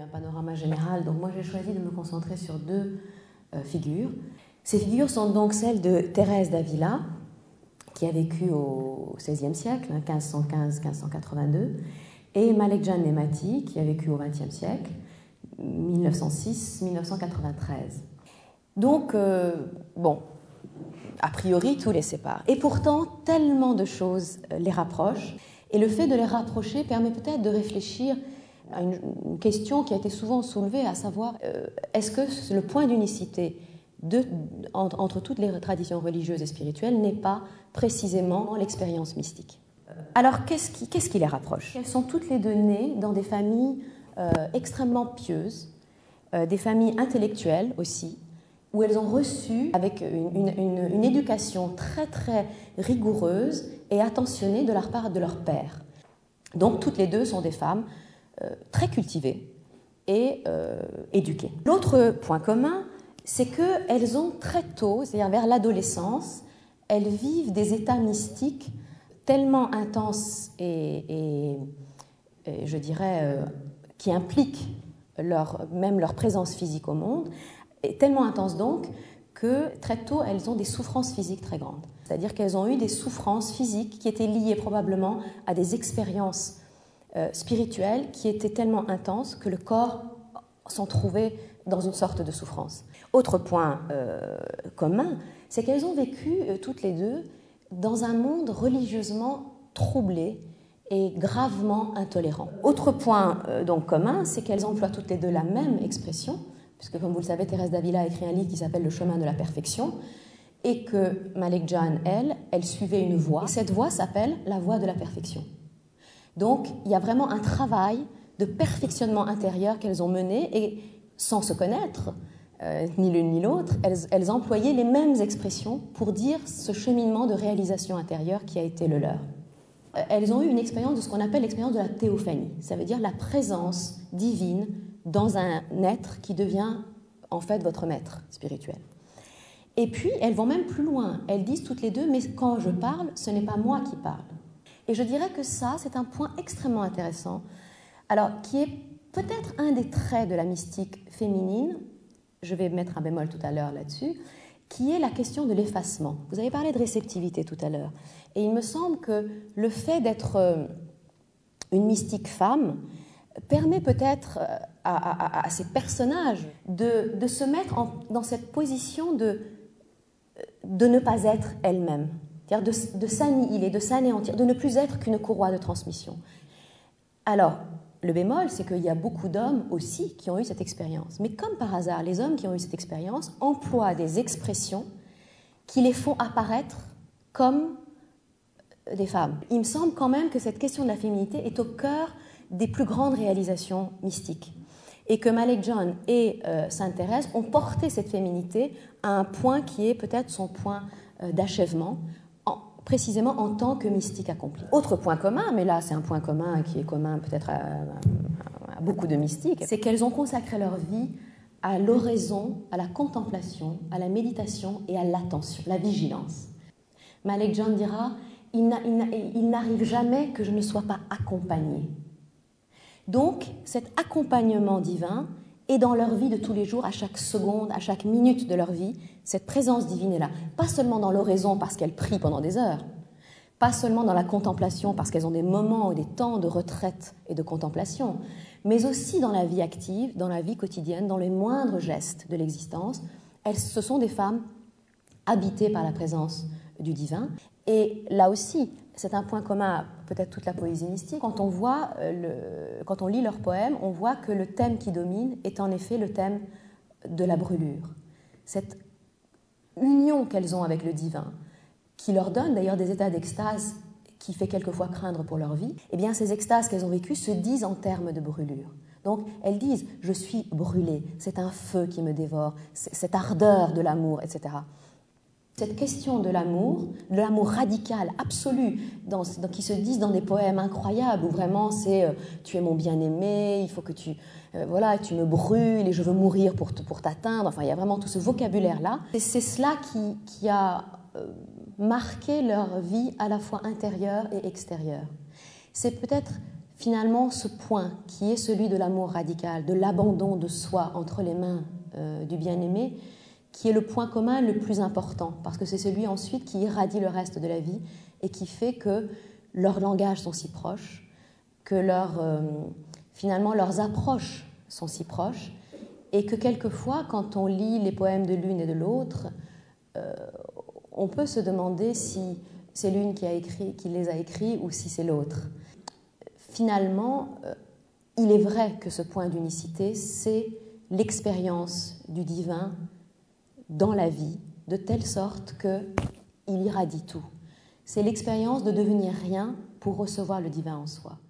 eu un panorama général, donc moi j'ai choisi de me concentrer sur deux figures. Ces figures sont donc celles de Thérèse d'Avila, qui a vécu au XVIe siècle, 1515-1582, et Malek Jan Nemati, qui a vécu au XXe siècle, 1906-1993. Donc, a priori, tout les sépare. Et pourtant, tellement de choses les rapprochent. Et le fait de les rapprocher permet peut-être de réfléchir à une question qui a été souvent soulevée, à savoir, est-ce que le point d'unicité entre toutes les traditions religieuses et spirituelles n'est pas précisément l'expérience mystique? Alors, qu'est-ce qui les rapproche? Elles sont toutes les deux nées dans des familles extrêmement pieuses, des familles intellectuelles aussi, où elles ont reçu, avec une éducation très très rigoureuse et attentionnée de la part de leur père. Donc toutes les deux sont des femmes très cultivées et éduquées. L'autre point commun, c'est qu'elles ont très tôt, c'est-à-dire vers l'adolescence, elles vivent des états mystiques tellement intenses et je dirais, qui impliquent même leur présence physique au monde, et tellement intense donc que très tôt elles ont des souffrances physiques très grandes. C'est-à-dire qu'elles ont eu des souffrances physiques qui étaient liées probablement à des expériences spirituelles qui étaient tellement intenses que le corps s'en trouvait dans une sorte de souffrance. Autre point commun, c'est qu'elles ont vécu toutes les deux dans un monde religieusement troublé et gravement intolérant. Autre point donc commun, c'est qu'elles emploient toutes les deux la même expression, puisque comme vous le savez, Thérèse d'Avila a écrit un livre qui s'appelle « Le chemin de la perfection » et que Malek Jan, elle suivait une voie. Et cette voie s'appelle la voie de la perfection. Donc, il y a vraiment un travail de perfectionnement intérieur qu'elles ont mené et sans se connaître, ni l'une ni l'autre, elles employaient les mêmes expressions pour dire ce cheminement de réalisation intérieure qui a été le leur. Elles ont eu une expérience de ce qu'on appelle l'expérience de la théophanie. Ça veut dire la présence divine dans un être qui devient en fait votre maître spirituel. Et puis, elles vont même plus loin. Elles disent toutes les deux, mais quand je parle, ce n'est pas moi qui parle. Et je dirais que ça, c'est un point extrêmement intéressant, alors qui est peut-être un des traits de la mystique féminine, je vais mettre un bémol tout à l'heure là-dessus, qui est la question de l'effacement. Vous avez parlé de réceptivité tout à l'heure. Et il me semble que le fait d'être une mystique femme permet peut-être à ces personnages de se mettre dans cette position de ne pas être elle-même, c'est-à-dire de s'annihiler, de s'anéantir, de ne plus être qu'une courroie de transmission. Alors, le bémol, c'est qu'il y a beaucoup d'hommes aussi qui ont eu cette expérience. Mais comme par hasard, les hommes qui ont eu cette expérience emploient des expressions qui les font apparaître comme des femmes. Il me semble quand même que cette question de la féminité est au cœur des plus grandes réalisations mystiques. Et que Malek Jan et Sainte Thérèse ont porté cette féminité à un point qui est peut-être son point d'achèvement, précisément en tant que mystique accompli. Autre point commun, mais là c'est un point commun qui est commun peut-être à beaucoup de mystiques, c'est qu'elles ont consacré leur vie à l'oraison, à la contemplation, à la méditation et à l'attention, la vigilance. Malek Jan dira « Il n'arrive jamais que je ne sois pas accompagnée ». Donc, cet accompagnement divin est dans leur vie de tous les jours, à chaque seconde, à chaque minute de leur vie, cette présence divine est là. Pas seulement dans l'oraison parce qu'elles prient pendant des heures, pas seulement dans la contemplation parce qu'elles ont des moments ou des temps de retraite et de contemplation, mais aussi dans la vie active, dans la vie quotidienne, dans les moindres gestes de l'existence. Ce sont des femmes habitées par la présence du divin. Et là aussi, c'est un point commun à peut-être toute la poésie mystique. Quand on lit leurs poèmes, on voit que le thème qui domine est en effet le thème de la brûlure. Cette union qu'elles ont avec le divin, qui leur donne d'ailleurs des états d'extase qui fait quelquefois craindre pour leur vie, eh bien ces extases qu'elles ont vécues se disent en termes de brûlure. Donc elles disent « je suis brûlée, c'est un feu qui me dévore, cette ardeur de l'amour, etc. » Cette question de l'amour radical, absolu, qui se disent dans des poèmes incroyables, où vraiment c'est « tu es mon bien-aimé, il faut que tu me brûles et je veux mourir pour t'atteindre ». Enfin, il y a vraiment tout ce vocabulaire-là. Et c'est cela qui a marqué leur vie à la fois intérieure et extérieure. C'est peut-être finalement ce point qui est celui de l'amour radical, de l'abandon de soi entre les mains du bien-aimé, qui est le point commun le plus important, parce que c'est celui ensuite qui irradie le reste de la vie et qui fait que leurs langages sont si proches, que finalement leurs approches sont si proches, et que quelquefois, quand on lit les poèmes de l'une et de l'autre, on peut se demander si c'est l'une qui les a écrits ou si c'est l'autre. Finalement, il est vrai que ce point d'unicité, c'est l'expérience du divin dans la vie, de telle sorte qu'il irradie tout. C'est l'expérience de devenir rien pour recevoir le divin en soi.